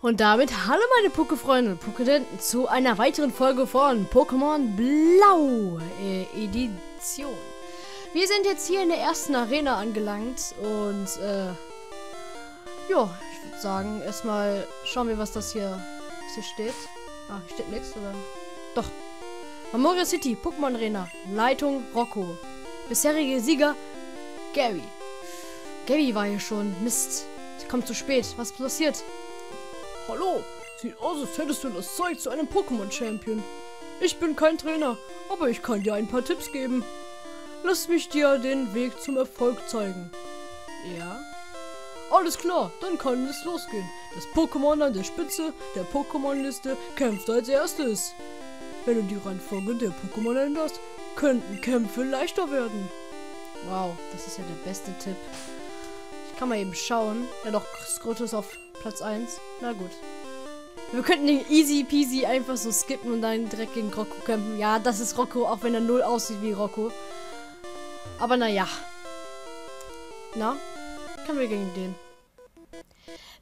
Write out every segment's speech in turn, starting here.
Und damit hallo meine Poké-Freunde und Pokédenten zu einer weiteren Folge von Pokémon Blau Edition. Wir sind jetzt hier in der ersten Arena angelangt und ja, ich würde sagen, erstmal schauen wir, was das hier, steht. Ah, steht nichts, oder? Doch. Memoria City, Pokémon Arena, Leitung Rocco. Bisherige Sieger Gary. Gary war hier schon. Mist. Ich komme zu spät. Was ist passiert? Hallo. Sieht aus, als hättest du das Zeug zu einem Pokémon-Champion. Ich bin kein Trainer, aber ich kann dir ein paar Tipps geben. Lass mich dir den Weg zum Erfolg zeigen. Ja? Alles klar, dann kann es losgehen. Das Pokémon an der Spitze der Pokémon-Liste kämpft als erstes. Wenn du die Reihenfolge der Pokémon änderst, könnten Kämpfe leichter werden. Wow, das ist ja der beste Tipp. Ich kann mal eben schauen. Ja doch, Skrotus auf Platz 1. Na gut. Wir könnten den easy peasy einfach so skippen und dann direkt gegen Rocco kämpfen. Ja, das ist Rocco, auch wenn er null aussieht wie Rocco. Aber naja. Na? Können wir gegen den?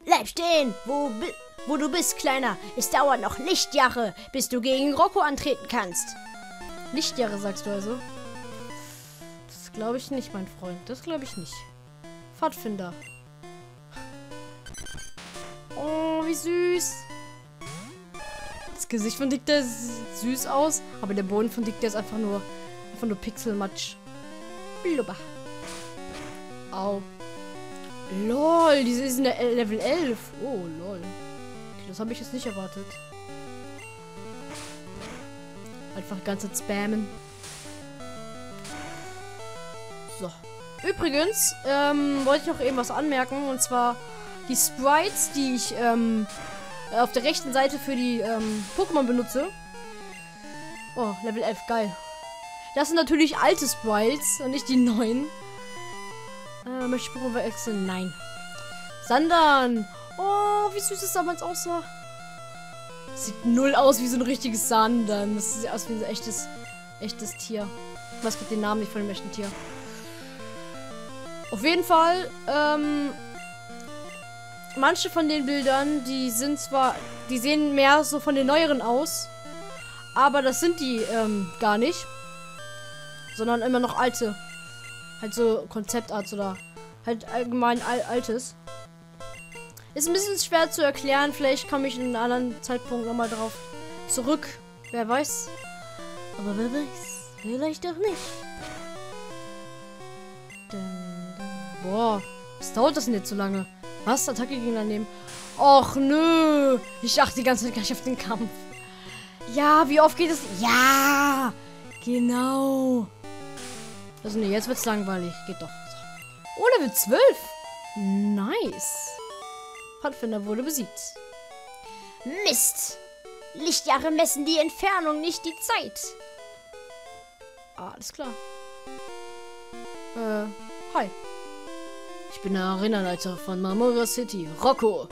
Bleib stehen! Wo du bist, Kleiner. Es dauert noch Lichtjahre, bis du gegen Rocco antreten kannst. Lichtjahre, sagst du also? Das glaube ich nicht, mein Freund. Das glaube ich nicht. Pfadfinder. Oh, wie süß. Das Gesicht von Dicta sieht süß aus, aber der Boden von Dicta ist einfach nur Pixelmatsch. Blubber. Au. Lol, diese ist in der Level 11. Oh, lol. Okay, das habe ich jetzt nicht erwartet. Einfach ganze spammen. So. Übrigens, wollte ich noch eben was anmerken. Und zwar die Sprites, die ich auf der rechten Seite für die Pokémon benutze. Oh, Level 11, geil. Das sind natürlich alte Sprites und nicht die neuen. Möchte ich Sprung wechseln? Nein. Sandan. Oh, wie süß es damals aussah. Sieht null aus wie so ein richtiges Sandan. Das sieht aus wie ein echtes Tier. Ich weiß gerade den Namen nicht von dem echten Tier. Auf jeden Fall, manche von den Bildern, die sind zwar, die sehen mehr so von den neueren aus, aber das sind die, gar nicht, sondern immer noch alte, halt so Konzeptart oder halt allgemein altes. Ist ein bisschen schwer zu erklären, vielleicht komme ich in einem anderen Zeitpunkt nochmal drauf zurück, wer weiß, aber wer weiß, vielleicht auch nicht. Boah, was dauert das denn jetzt so lange? Was? Attacke gegen annehmen? Och, nö. Ich achte die ganze Zeit gleich auf den Kampf. Ja, wie oft geht es? Ja, genau. Also ne, jetzt wird's langweilig. Geht doch. So. Oh, Level 12. Nice. Pfadfinder wurde besiegt. Mist. Lichtjahre messen die Entfernung, nicht die Zeit. Alles klar. Hi. Ich bin der Arenaleiter von Memoria City, Rocco.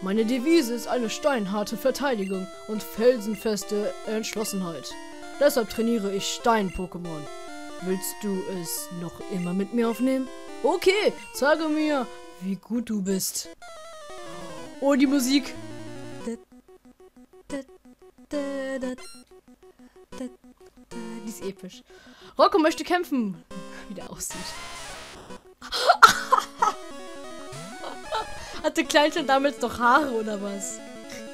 Meine Devise ist eine steinharte Verteidigung und felsenfeste Entschlossenheit. Deshalb trainiere ich Stein-Pokémon. Willst du es noch immer mit mir aufnehmen? Okay, zeige mir, wie gut du bist. Oh, die Musik. Die ist episch. Rocco möchte kämpfen. Wie der aussieht. Hatte Kleinstein damals noch Haare oder was?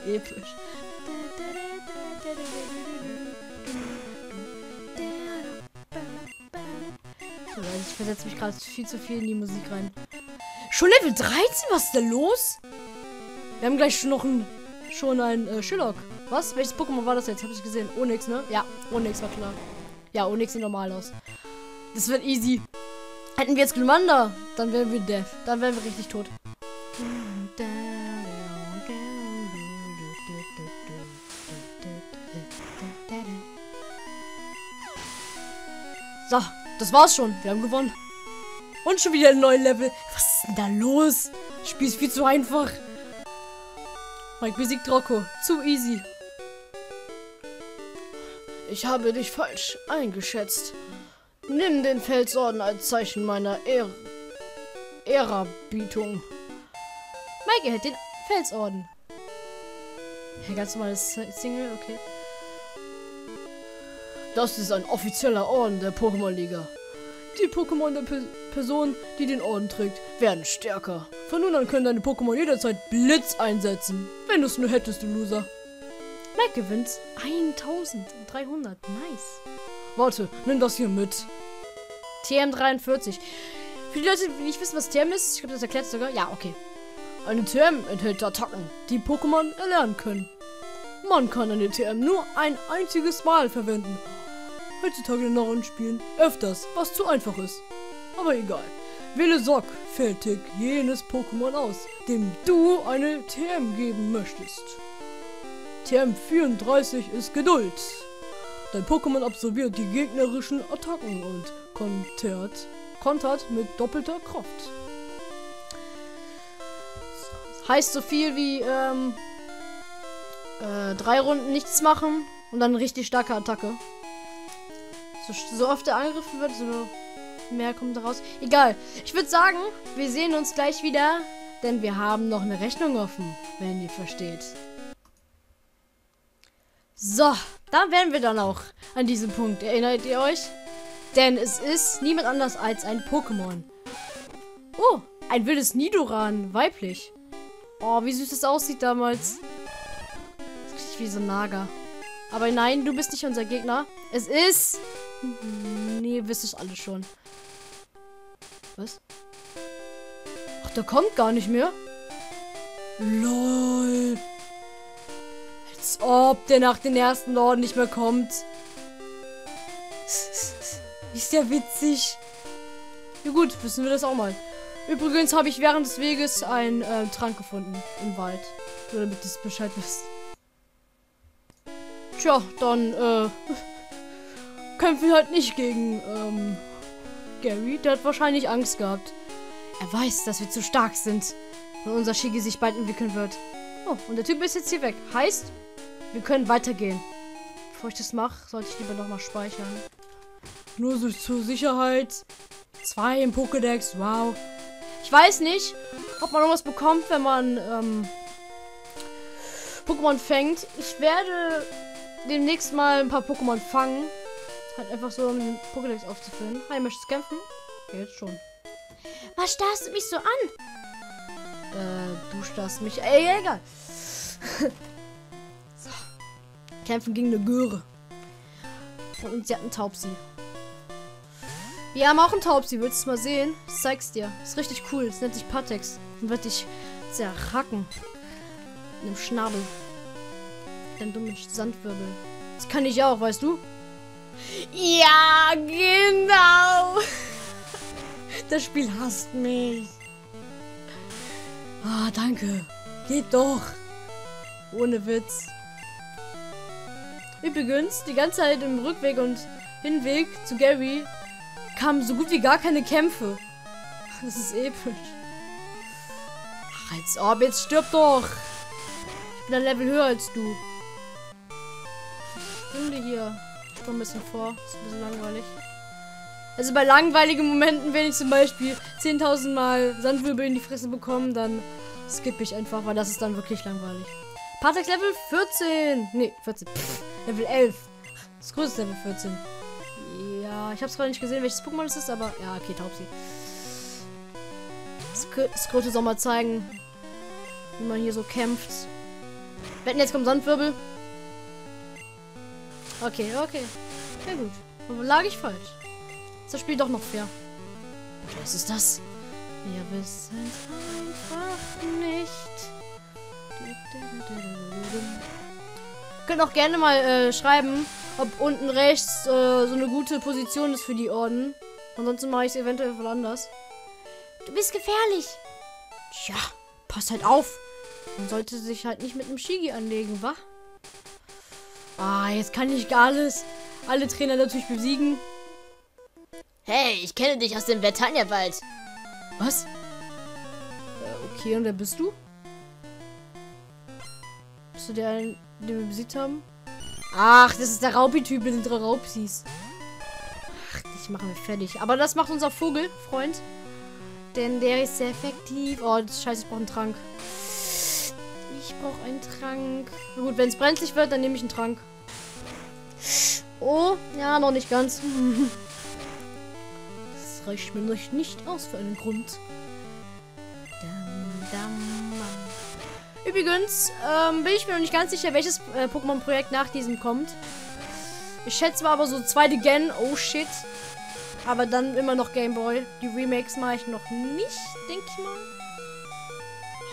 Episch. So, ich versetze mich gerade viel zu viel in die Musik rein. Schon Level 13? Was ist da los? Wir haben gleich schon ein Shillock. Was? Welches Pokémon war das jetzt? Hab ich gesehen. Onix, ne? Ja, Onix war klar. Ja, Onix sieht normal aus. Das wird easy. Hätten wir jetzt Glumanda, dann wären wir deaf. Dann wären wir richtig tot. So, das war's schon. Wir haben gewonnen. Und schon wieder ein neues Level. Was ist denn da los? Das Spiel ist viel zu einfach. Mike besiegt Rocco. Zu easy. Ich habe dich falsch eingeschätzt. Nimm den Felsorden als Zeichen meiner Ehrerbietung. Mike erhält den Felsorden. Ja, ganz normales Single, okay. Das ist ein offizieller Orden der Pokémon-Liga. Die Pokémon der Person, die den Orden trägt, werden stärker. Von nun an können deine Pokémon jederzeit Blitz einsetzen. Wenn du es nur hättest, du Loser. Mac gewinnt 1300. Nice. Warte, nimm das hier mit. TM43. Für die Leute, die nicht wissen, was TM ist, ich glaube, das erklärt sogar. Ja, okay. Eine TM enthält Attacken, die Pokémon erlernen können. Man kann eine TM nur ein einziges Mal verwenden. Heutzutage in Rollenspielen öfters, was zu einfach ist. Aber egal. Wähle Sock, fertig jenes Pokémon aus, dem du eine TM geben möchtest. TM34 ist Geduld. Dein Pokémon absorbiert die gegnerischen Attacken und kontert mit doppelter Kraft. Heißt so viel wie 3 Runden nichts machen und dann richtig starke Attacke. So oft der angegriffen wird, so mehr kommt daraus. Egal. Ich würde sagen, wir sehen uns gleich wieder, denn wir haben noch eine Rechnung offen, wenn ihr versteht. So, da wären wir dann auch an diesem Punkt. Erinnert ihr euch? Denn es ist niemand anders als ein Pokémon. Oh, ein wildes Nidoran, weiblich. Oh, wie süß das aussieht damals. Das ist richtig wie so ein Nager. Aber nein, du bist nicht unser Gegner. Es ist... Nee, wisst es alle schon. Was? Ach, der kommt gar nicht mehr. LOL. Als ob der nach den ersten Orden nicht mehr kommt. Ist ja witzig. Ja gut, wissen wir das auch mal. Übrigens habe ich während des Weges einen Trank gefunden im Wald. Nur damit ihr es Bescheid wisst. Tja, dann kämpfen wir halt nicht gegen Gary. Der hat wahrscheinlich Angst gehabt. Er weiß, dass wir zu stark sind und unser Shigi sich bald entwickeln wird. Oh, und der Typ ist jetzt hier weg. Heißt, wir können weitergehen. Bevor ich das mache, sollte ich lieber nochmal speichern. Nur so zur Sicherheit. 2 im Pokédex, wow. Ich weiß nicht, ob man noch was bekommt, wenn man Pokémon fängt. Ich werde demnächst mal ein paar Pokémon fangen. Halt einfach so, um den Pokédex aufzufüllen. Hi, möchtest du kämpfen? Ja, jetzt schon. Was starrst du mich so an? Du starrst mich. Ey, egal. So. Kämpfen gegen eine Göre. Und sie hat einen Taubsi. Wir haben auch einen Taubsi, willst du mal sehen? Ich zeig's dir. Ist richtig cool. Es nennt sich Pateks. Und wird dich zerhacken. Mit einem Schnabel. Mit einem dummen Sandwirbel. Das kann ich auch, weißt du? Ja, genau. Das Spiel hasst mich. Ah, danke. Geht doch. Ohne Witz. Übrigens, die ganze Zeit im Rückweg und Hinweg zu Gary kamen so gut wie gar keine Kämpfe. Das ist episch. Ach, als ob, jetzt stirb doch. Ich bin ein Level höher als du. Stunde hier. Ich komme ein bisschen vor. Ist ein bisschen langweilig. Also bei langweiligen Momenten, wenn ich zum Beispiel 10.000 Mal Sandwirbel in die Fresse bekomme, dann skippe ich einfach, weil das ist dann wirklich langweilig. Patex Level 14. Nee, 14. Pff, Level 11. Das größte Level 14. Ja, ich hab's gerade nicht gesehen, welches Pokémon es ist, aber... Ja, okay, Taubsi. Das könnte es auch mal zeigen, wie man hier so kämpft. Wetten, jetzt kommt Sandwirbel. Okay, okay. Sehr gut. Aber lag ich falsch. Ist das Spiel doch noch fair. Was ist das? Wir wissen es einfach nicht. Könnt auch gerne mal schreiben, ob unten rechts so eine gute Position ist für die Orden. Ansonsten mache ich es eventuell voll anders. Du bist gefährlich. Tja, passt halt auf. Man sollte sich halt nicht mit einem Shigi anlegen, wa? Ah, jetzt kann ich gar alles. Alle Trainer natürlich besiegen. Hey, ich kenne dich aus dem Vertania-Wald. Was? Okay, und wer bist du? Bist du der, den wir besiegt haben? Ach, das ist der Raupi-Typ mit den 3 Raupsis. Ach, dich machen wir fertig. Aber das macht unser Vogel, Freund. Denn der ist sehr effektiv. Oh, das ist scheiße, ich brauche einen Trank. Ich brauche einen Trank. Na gut, wenn es brenzlig wird, dann nehme ich einen Trank. Oh, ja, noch nicht ganz. Das reicht mir noch nicht aus für einen Grund. Übrigens bin ich mir noch nicht ganz sicher, welches Pokémon-Projekt nach diesem kommt. Ich schätze mal aber so zweite Gen. Oh shit. Aber dann immer noch Game Boy. Die Remakes mache ich noch nicht, denke ich mal.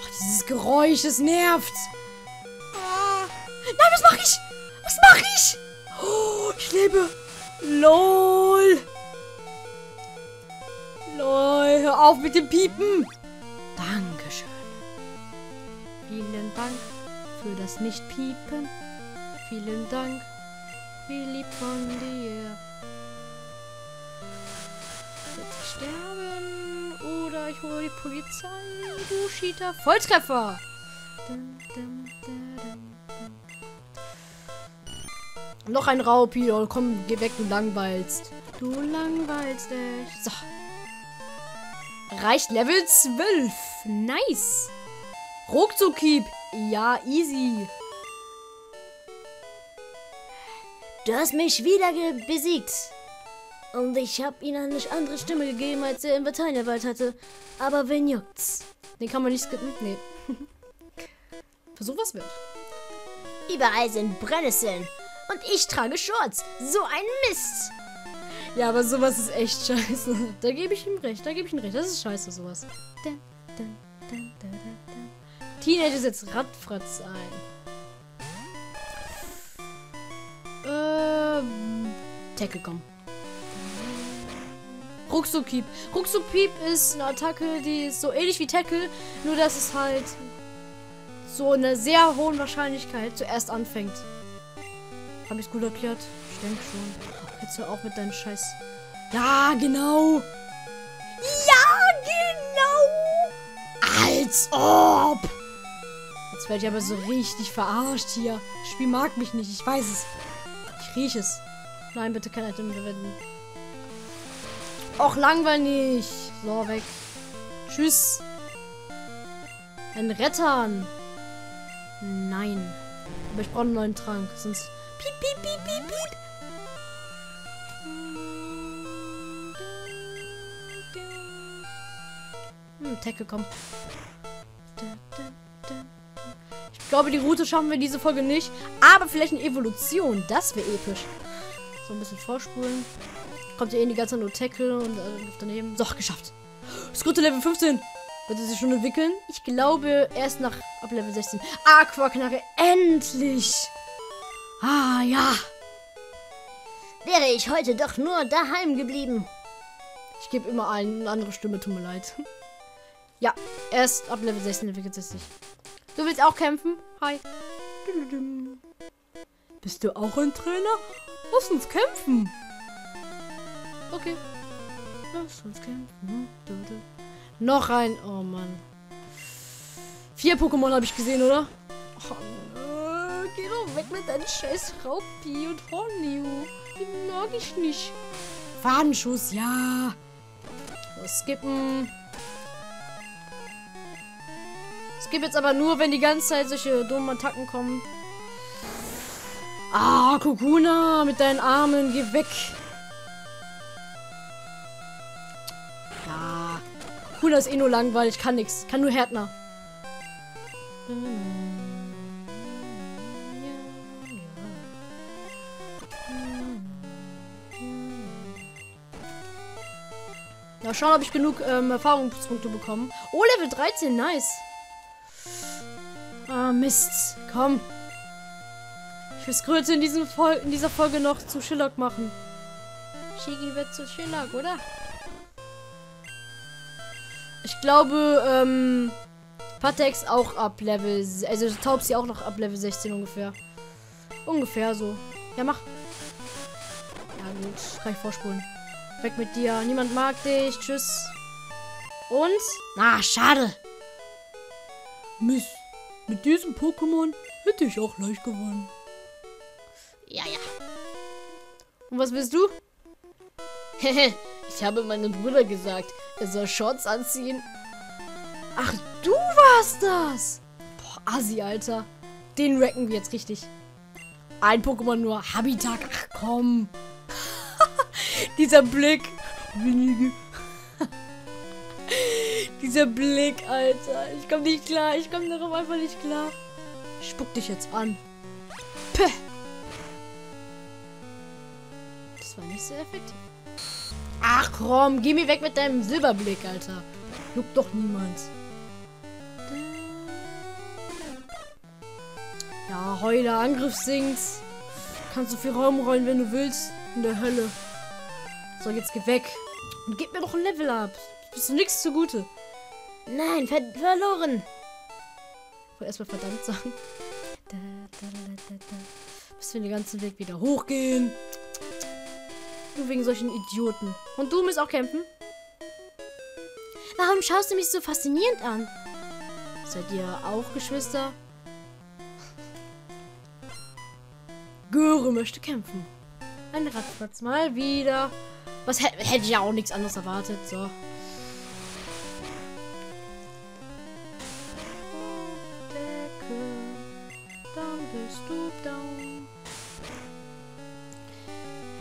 Ach, dieses Geräusch, es nervt. Ah. Nein, was mache ich? Was mache ich? Oh, ich lebe. LOL. LOL, hör auf mit dem Piepen. Dankeschön. Vielen Dank für das Nicht-Piepen. Vielen Dank. Wie lieb von dir. Bitte sterben. Oder ich hole die Polizei. Du Cheater. Volltreffer. Noch ein Raupi. Komm, geh weg, du langweilst. Du langweilst dich. So. Reicht Level 12. Nice. Ruckzuck-Hieb. Ja, easy. Du hast mich wieder besiegt. Und ich habe ihm eine andere Stimme gegeben, als er im Bataillonwald hatte. Aber wen juckt's? Den kann man nicht skippen? Nee. Versuch was mit. Überall sind Brennnesseln. Und ich trage Shorts. So ein Mist. Ja, aber sowas ist echt scheiße. Da gebe ich ihm recht. Da gebe ich ihm recht. Das ist scheiße, sowas. Teenager setzt Radfratz ein. Tackle, komm. Ruckzuck-Hieb. Ruckzuck-Hieb ist eine Attacke, die ist so ähnlich wie Tackle, nur dass es halt so einer sehr hohen Wahrscheinlichkeit zuerst anfängt. Habe ich es gut erklärt? Ich denke schon. Jetzt hör auf mit deinem Scheiß. Ja, genau. Ja, genau. Als ob. Jetzt werde ich aber so richtig verarscht hier. Das Spiel mag mich nicht, ich weiß es. Ich rieche es. Nein, bitte kein Item verwenden. Och, langweilig. So, weg. Tschüss. Ein Rettern. Nein. Aber ich brauche einen neuen Trank, sonst... Piep, piep, piep, piep, piep. Tackle, komm. Ich glaube, die Route schaffen wir diese Folge nicht. Aber vielleicht eine Evolution. Das wäre episch. So ein bisschen vorspulen. Kommt ja eh die ganze Zeit nur Tackle und daneben. So, geschafft. Skrute Level 15. Wird er sich schon entwickeln? Ich glaube, erst nach ab Level 16. Aquaknarre. Endlich. Ah, ja. Wäre ich heute doch nur daheim geblieben. Ich gebe immer eine andere Stimme. Tut mir leid. Ja, erst ab Level 16 entwickelt es sich. Du willst auch kämpfen? Hi. Bist du auch ein Trainer? Lass uns kämpfen. Okay. Lass uns kämpfen. Noch ein. Oh Mann. 4 Pokémon habe ich gesehen, oder? Oh, geh doch weg mit deinem scheiß Raupi und Hornio. Die mag ich nicht. Fadenschuss, ja. So, skippen. Es gibt jetzt aber nur, wenn die ganze Zeit solche dummen Attacken kommen. Ah, Kokuna, mit deinen Armen, geh weg. Ja. Kokuna ist eh nur langweilig, kann nix. Kann nur Härtner. Na, schauen, ob ich genug Erfahrungspunkte bekomme. Oh, Level 13, nice. Ah, Mist. Komm. Ich will Skröte in dieser Folge noch zu Schillock machen. Shiggy wird zu Schillock, oder? Ich glaube, Patex auch ab Level... Also Taubsi auch noch ab Level 16 ungefähr. Ungefähr so. Ja, mach. Ja, gut. Kann ich vorspulen. Weg mit dir. Niemand mag dich. Tschüss. Und? Na, schade. Mist. Mit diesem Pokémon hätte ich auch leicht gewonnen. Ja, ja. Und was willst du? Hehe, ich habe meinem Bruder gesagt, er soll Shorts anziehen. Ach, du warst das! Boah, Assi, Alter. Den wrecken wir jetzt richtig. Ein Pokémon nur. Habitat. Ach komm. Dieser Blick. Dieser Blick, Alter. Ich komm nicht klar. Ich komm darauf einfach nicht klar. Ich spuck dich jetzt an. Päh. Das war nicht so effektiv. Ach komm, geh mir weg mit deinem Silberblick, Alter. Juckt doch niemand. Ja, Heuler, Angriff sinkt. Kannst du viel Raum rollen, wenn du willst. In der Hölle. So, jetzt geh weg. Und gib mir doch ein Level ab. Bist du nichts zugute. Nein, verloren. Ich wollte erstmal verdammt sagen. Bis wir den ganzen Weg wieder hochgehen. Nur wegen solchen Idioten. Und du musst auch kämpfen? Warum schaust du mich so faszinierend an? Seid ihr auch Geschwister? Göre möchte kämpfen. Ein Radplatz mal wieder. Was hätte ich ja auch nichts anderes erwartet. So.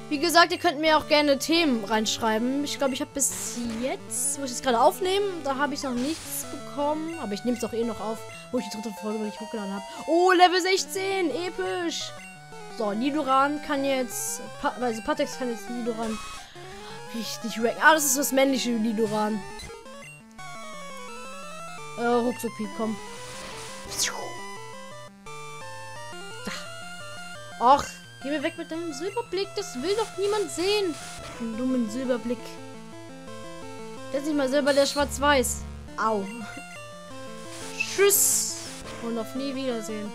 Wie gesagt, ihr könnt mir auch gerne Themen reinschreiben. Ich glaube, ich habe bis jetzt, wo ich es gerade aufnehme, da habe ich noch nichts bekommen. Aber ich nehme es auch eh noch auf, wo ich die dritte Folge nicht hochgeladen habe. Oh, Level 16, episch. So, Nidoran kann jetzt, also Pateks kann jetzt Nidoran richtig wrecken. Ah, das ist das männliche Nidoran. Ruckzuck, komm. Och, geh mir weg mit deinem Silberblick. Das will doch niemand sehen. Den dummen Silberblick. Der ist nicht mal Silber, der schwarz-weiß. Au. Tschüss. Und auf nie Wiedersehen.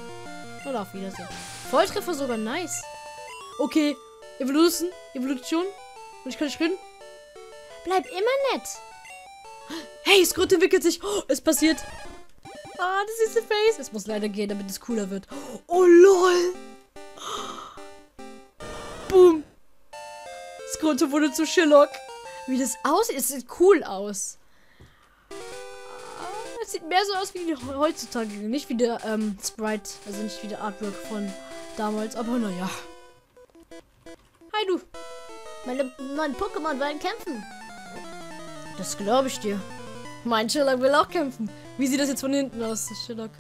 Oder auf Wiedersehen. Volltreffer sogar nice. Okay. Evolution. Und ich kann springen. Bleib immer nett. Hey, Skrut entwickelt sich. Oh, es passiert. Ah, das ist der Face. Es muss leider gehen, damit es cooler wird. Oh, lol. Boom. Skrunto wurde zu Shillock. Wie das aussieht, es sieht cool aus. Es sieht mehr so aus wie die heutzutage. Nicht wie der Sprite, also nicht wie der Artwork von damals, aber naja. Hi du. Mein Pokémon wollen kämpfen. Das glaube ich dir. Mein Shillock will auch kämpfen. Wie sieht das jetzt von hinten aus, Shillock?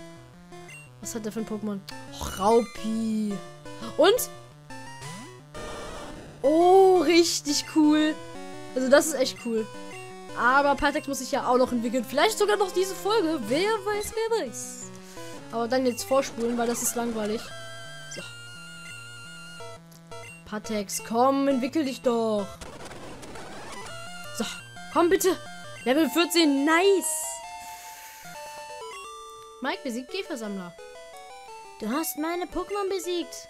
Was hat der für ein Pokémon? Och, Raupi. Und? Oh, richtig cool. Also das ist echt cool. Aber Patek muss sich ja auch noch entwickeln. Vielleicht sogar noch diese Folge. Wer weiß. Aber dann jetzt vorspulen, weil das ist langweilig. So. Patex, komm, entwickel dich doch. So, komm bitte. Level 14, nice. Mike besiegt Käfersammler. Du hast meine Pokémon besiegt.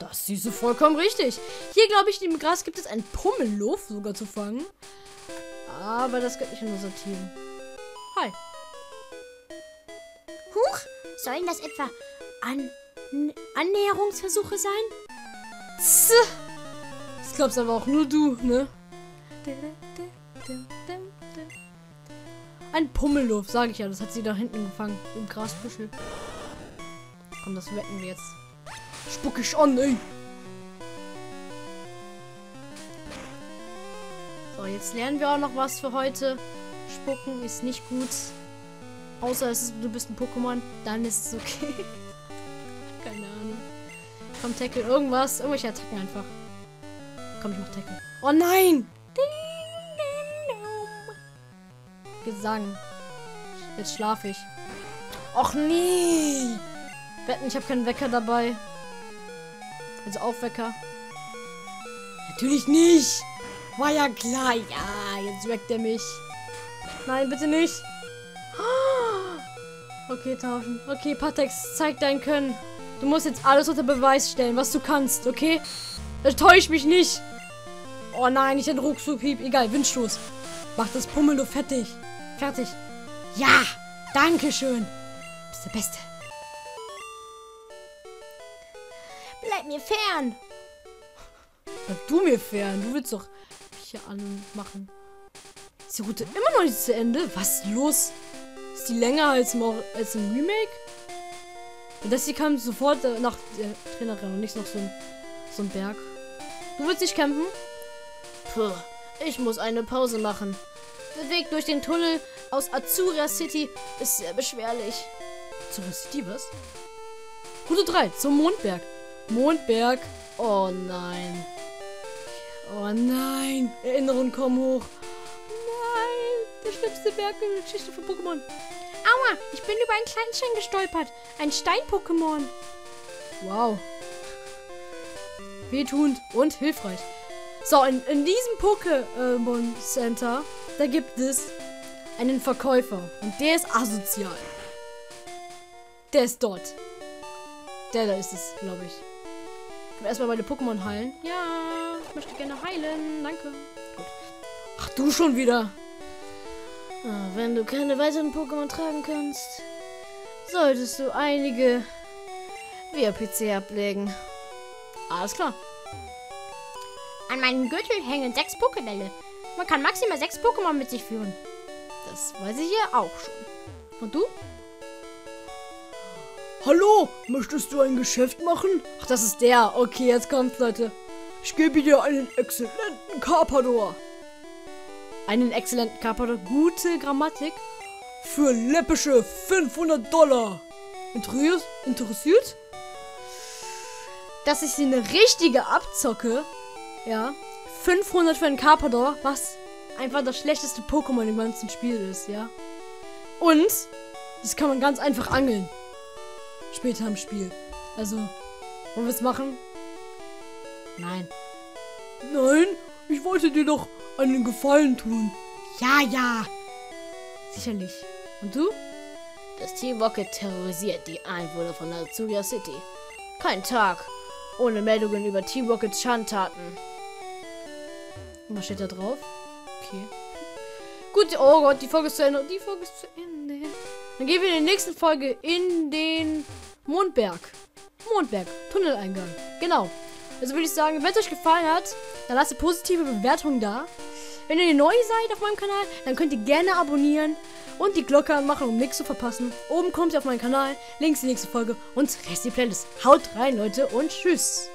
Das siehst du vollkommen richtig. Hier, glaube ich, im Gras gibt es einen Pummelluft sogar zu fangen. Aber das gehört nicht in unser Team. Hi. Huch, sollen das etwa Annäherungsversuche sein? Tss. Das glaubst aber auch nur du, ne? Ein Pummelluft, sage ich ja. Das hat sie da hinten gefangen. Im Grasbüschel. Komm, das wetten wir jetzt. Spuck ich an, ey. So, jetzt lernen wir auch noch was für heute. Spucken ist nicht gut. Außer du bist ein Pokémon, dann ist es okay. Keine Ahnung. Komm, tackle irgendwas. Irgendwelche Attacken einfach. Komm, ich mach tackle. Oh nein! Gesang. Jetzt schlafe ich. Och nee! Wetten, ich habe keinen Wecker dabei. Also Aufwecker. Natürlich nicht. War ja klar. Ja, jetzt weckt er mich. Nein, bitte nicht. Okay, tauschen. Okay, Patex, zeig dein Können. Du musst jetzt alles unter Beweis stellen, was du kannst, okay? Täusch mich nicht. Oh nein, ich hätte Ruckzuck-Hieb. Egal, Windstoß. Mach das Pummel nur fertig. Fertig. Ja, danke schön. Du bist der Beste. Bleib mir fern! Bleib du mir fern! Du willst doch hier anmachen. Ist die Route immer noch nicht zu Ende? Was ist los? Ist die länger als im Remake? Und das hier kam sofort nach der Trainerin und nicht noch so ein Berg. Du willst nicht campen? Puh, ich muss eine Pause machen. Der Weg durch den Tunnel aus Azura City ist sehr beschwerlich. Azura City, was? Route 3 zum Mondberg. Mondberg. Oh nein. Oh nein. Erinnerungen kommen hoch. Nein. Der schlimmste Berg in der Geschichte von Pokémon. Aua, ich bin über einen Kleinstein gestolpert. Ein Stein-Pokémon. Wow. Wehtuend und hilfreich. So, in diesem Pokémon Center, da gibt es einen Verkäufer. Und der ist asozial. Der ist dort. Der da ist es, glaube ich. Ich will erstmal meine Pokémon heilen. Ja, ich möchte gerne heilen. Danke. Gut. Ach, du schon wieder. Wenn du keine weiteren Pokémon tragen kannst, solltest du einige via PC ablegen. Alles klar. An meinem Gürtel hängen 6 Pokébälle. Man kann maximal 6 Pokémon mit sich führen. Das weiß ich ja auch schon. Und du? Hallo, möchtest du ein Geschäft machen? Ach, das ist der. Okay, jetzt kommt's, Leute. Ich gebe dir einen exzellenten Carpador. Einen exzellenten Carpador, gute Grammatik. Für läppische $500. Interessiert? Das ist eine richtige Abzocke. Ja. 500 für einen Carpador, was einfach das schlechteste Pokémon im ganzen Spiel ist, ja. Und das kann man ganz einfach angeln. Später im Spiel. Also, wollen wir es machen? Nein. Nein, ich wollte dir doch einen Gefallen tun. Ja, ja. Sicherlich. Und du? Das Team Rocket terrorisiert die Einwohner von Azura City. Kein Tag ohne Meldungen über Team Rockets Schandtaten. Und was steht da drauf? Okay. Gut, oh Gott, die Folge ist zu Ende. Die Folge ist zu Ende. Dann gehen wir in der nächsten Folge in den Mondberg. Mondberg, Tunneleingang. Genau. Also würde ich sagen, wenn es euch gefallen hat, dann lasst eine positive Bewertung da. Wenn ihr neu seid auf meinem Kanal, dann könnt ihr gerne abonnieren und die Glocke anmachen, um nichts zu verpassen. Oben kommt ihr auf meinen Kanal, links die nächste Folge und rechts die Playlist. Haut rein, Leute, und tschüss.